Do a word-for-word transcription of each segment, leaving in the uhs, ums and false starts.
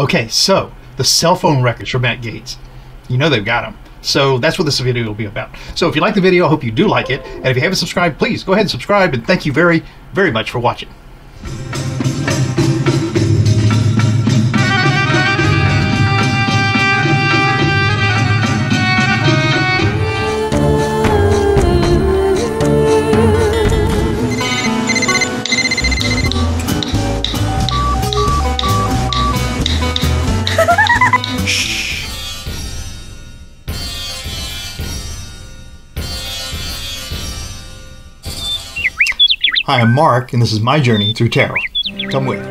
Okay, so the cell phone records for Matt Gaetz. You know they've got them. So that's what this video will be about. So if you like the video, I hope you do like it. And if you haven't subscribed, please go ahead and subscribe. And thank you very, very much for watching. Hi, I'm Mark, and this is my journey through tarot. Come with.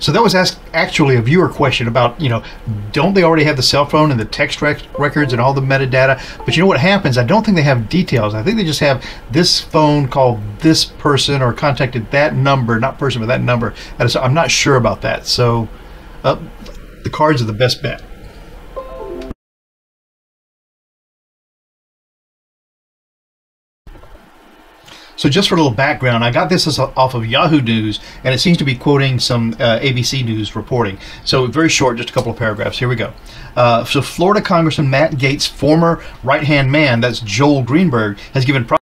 So that was asked actually a viewer question about, you know, don't they already have the cell phone and the text rec records and all the metadata? But you know what happens? I don't think they have details. I think they just have this phone called this person or contacted that number, not person, but that number. And so I'm not sure about that. So uh, the cards are the best bet. So just for a little background, I got this off of Yahoo News, and it seems to be quoting some uh, A B C News reporting. So very short, just a couple of paragraphs. Here we go. Uh, so Florida Congressman Matt Gaetz, former right-hand man, that's Joel Greenberg, has given pro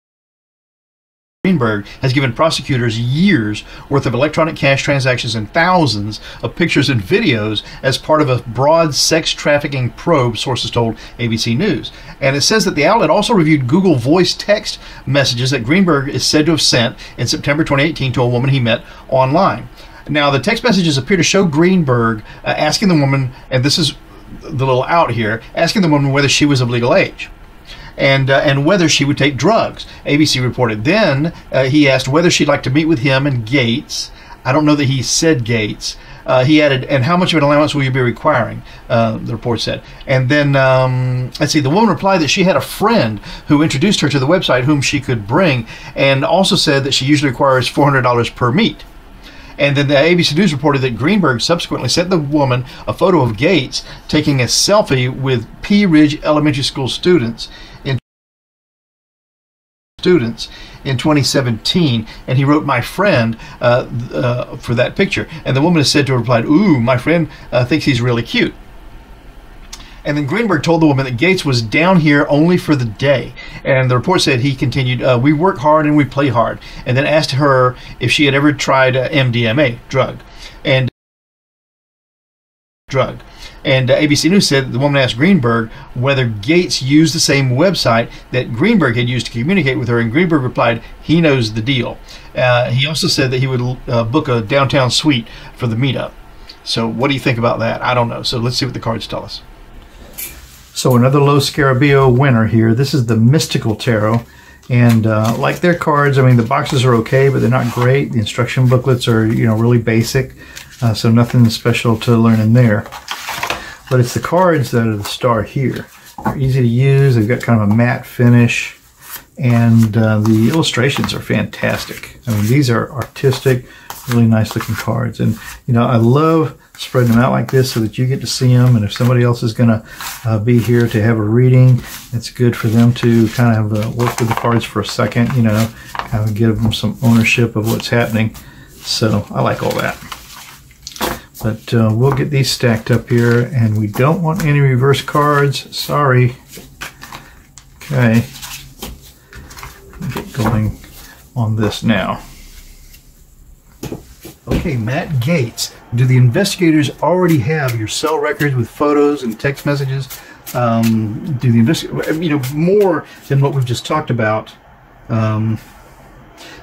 Greenberg has given prosecutors years worth of electronic cash transactions and thousands of pictures and videos as part of a broad sex trafficking probe, sources told A B C News. And it says that the outlet also reviewed Google Voice text messages that Greenberg is said to have sent in September twenty eighteen to a woman he met online. Now, the text messages appear to show Greenberg uh, asking the woman, and this is the little out here, asking the woman whether she was of legal age. And, uh, and whether she would take drugs. A B C reported. Then uh, he asked whether she'd like to meet with him and Gaetz. I don't know that he said Gaetz. Uh, he added, and how much of an allowance will you be requiring, uh, the report said. And then, um, let's see, the woman replied that she had a friend who introduced her to the website whom she could bring, and also said that she usually requires four hundred dollars per meet. And then the A B C News reported that Greenberg subsequently sent the woman a photo of Gaetz taking a selfie with Pea Ridge Elementary School students in students in twenty seventeen, and he wrote "my friend" uh, uh, for that picture. And the woman is said to have replied, "Ooh, my friend uh, thinks he's really cute." And then Greenberg told the woman that Gaetz was down here only for the day. And the report said he continued, uh, we work hard and we play hard. And then asked her if she had ever tried uh, M D M A drug. And drug. And uh, A B C News said the woman asked Greenberg whether Gaetz used the same website that Greenberg had used to communicate with her. And Greenberg replied, he knows the deal. Uh, he also said that he would uh, book a downtown suite for the meetup. So what do you think about that? I don't know. So let's see what the cards tell us. So another Lo Scarabeo winner here. This is the Mystical Tarot. And uh, like their cards, I mean, the boxes are okay, but they're not great. The instruction booklets are, you know, really basic. Uh, so nothing special to learn in there. But it's the cards that are the star here. They're easy to use. They've got kind of a matte finish. And uh, the illustrations are fantastic. I mean, these are artistic, really nice looking cards. And, you know, I love spreading them out like this so that you get to see them, and if somebody else is going to uh, be here to have a reading, it's good for them to kind of uh, work with the cards for a second, you know, kind of give them some ownership of what's happening. So I like all that. But uh, we'll get these stacked up here, and we don't want any reverse cards. Sorry. Okay. Get going on this now. Okay, Matt Gaetz. Do the investigators already have your cell records with photos and text messages? Um, do the investigators, you know, more than what we've just talked about? Um,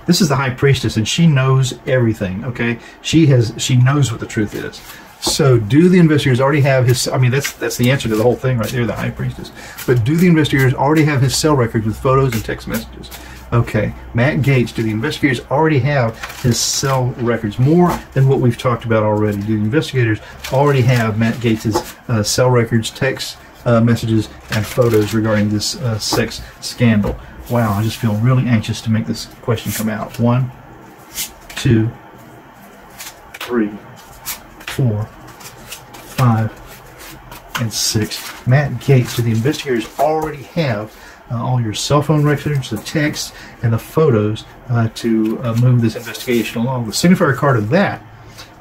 this is the High Priestess, and she knows everything. Okay, she has, she knows what the truth is. So, do the investigators already have his? I mean, that's that's the answer to the whole thing right there, the High Priestess. But do the investigators already have his cell records with photos and text messages? Okay, Matt Gaetz, do the investigators already have his cell records? More than what we've talked about already. Do the investigators already have Matt Gaetz's uh, cell records, text uh, messages, and photos regarding this uh, sex scandal? Wow, I just feel really anxious to make this question come out. One, two, three, four, five, and six. Matt Gaetz, to the investigators, already have uh, all your cell phone records, the text, and the photos uh, to uh, move this investigation along. The signifier card of that,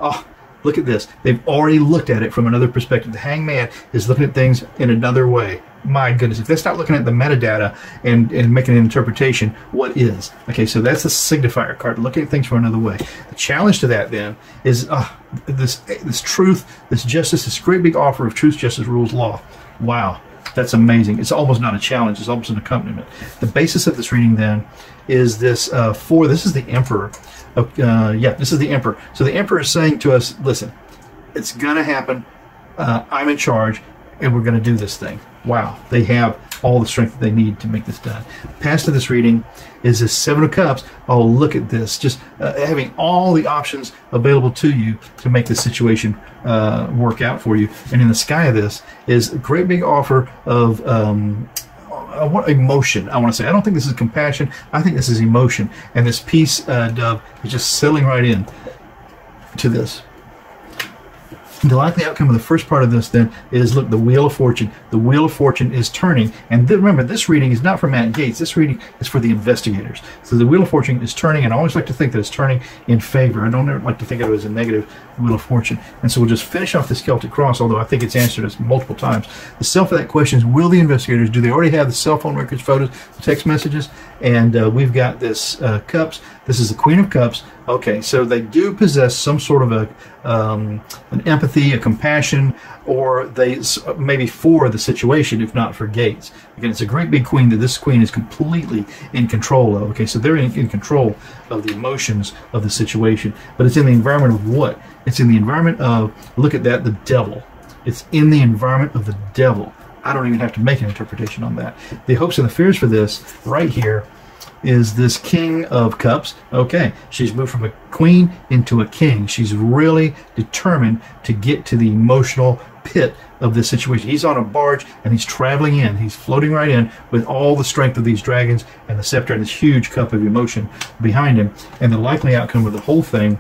oh, look at this. They've already looked at it from another perspective. The hangman is looking at things in another way. My goodness, if they start looking at the metadata and, and making an interpretation, what is? Okay, so that's the signifier card, looking at things from another way. The challenge to that then is uh, this this truth, this justice, this great big offer of truth, justice, rules, law. Wow, that's amazing. It's almost not a challenge, it's almost an accompaniment. The basis of this reading then is this uh, for, this is the emperor. Uh, yeah, this is the emperor. So the emperor is saying to us, listen, it's going to happen. Uh, I'm in charge, and we're going to do this thing. Wow, they have all the strength that they need to make this done. Past to this reading is this Seven of Cups. Oh, look at this. Just uh, having all the options available to you to make this situation uh, work out for you. And in the sky of this is a great big offer of um, I want emotion, I want to say. I don't think this is compassion. I think this is emotion. And this peace uh, dove is just settling right in to this. The likely outcome of the first part of this, then, is, look, the Wheel of Fortune. The Wheel of Fortune is turning. And th remember, this reading is not for Matt Gaetz. This reading is for the investigators. So the Wheel of Fortune is turning, and I always like to think that it's turning in favor. I don't ever like to think of it as a negative Wheel of Fortune. And so we'll just finish off this Celtic Cross, although I think it's answered us multiple times. The self of that question is, will the investigators, do they already have the cell phone records, photos, text messages? And uh, we've got this uh, Cups. This is the Queen of Cups. Okay, so they do possess some sort of a um, an empathy, a compassion, or they maybe for the situation, if not for Gaetz. Again, it's a great big queen that this queen is completely in control of. Okay, so they're in, in control of the emotions of the situation, but it's in the environment of what? It's in the environment of, look at that, the devil. It's in the environment of the devil. I don't even have to make an interpretation on that. The hopes and the fears for this right here is this King of Cups. Okay, she's moved from a queen into a king. She's really determined to get to the emotional pit of this situation. He's on a barge and he's traveling in. He's floating right in with all the strength of these dragons and the scepter and this huge cup of emotion behind him. And the likely outcome of the whole thing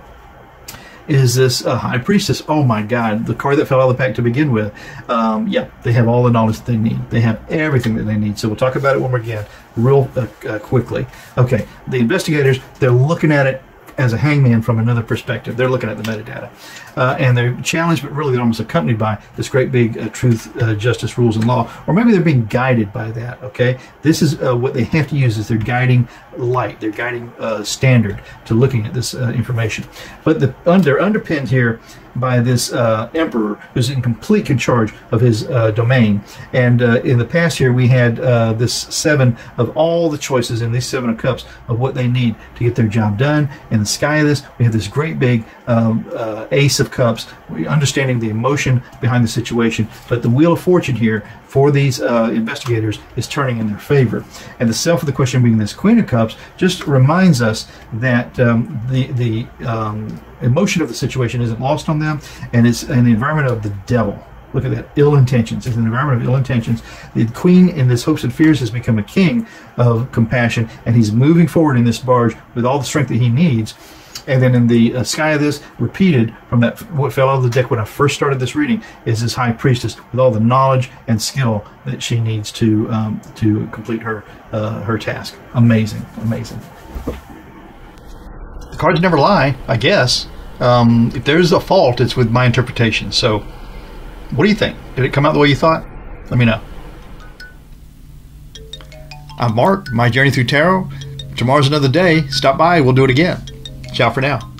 is this uh, High Priestess. Oh my God, the card that fell out of the pack to begin with. Um, yeah, they have all the knowledge that they need. They have everything that they need. So we'll talk about it one more again real uh, uh, quickly. Okay, the investigators, they're looking at it as a hangman from another perspective. They're looking at the metadata. Uh, and they're challenged, but really they're almost accompanied by this great big uh, truth, uh, justice, rules, and law. Or maybe they're being guided by that, okay? This is uh, what they have to use is their guiding light, their guiding uh, standard to looking at this uh, information. But the, un they're underpinned here by this uh, emperor who's in complete charge of his uh, domain. And uh, in the past here, we had uh, this seven of all the choices in these Seven of Cups of what they need to get their job done. In the sky of this, we have this great big um, uh, Ace of Cups, understanding the emotion behind the situation. But the Wheel of Fortune here for these uh, investigators is turning in their favor. And the self of the question being this Queen of Cups just reminds us that um, the, the um, emotion of the situation isn't lost on them, and it's an environment of the devil. Look at that, ill intentions. It's an environment of ill intentions. The queen in this hopes and fears has become a king of compassion, and he's moving forward in this barge with all the strength that he needs. And then in the uh, sky of this, repeated from that, what fell out of the deck when I first started this reading, is this High Priestess with all the knowledge and skill that she needs to um, to complete her uh, her task. Amazing, amazing. The cards never lie, I guess. Um, if there's a fault, it's with my interpretation. So, what do you think? Did it come out the way you thought? Let me know. I'm Mark, my journey through tarot. Tomorrow's another day. Stop by, we'll do it again. Ciao for now.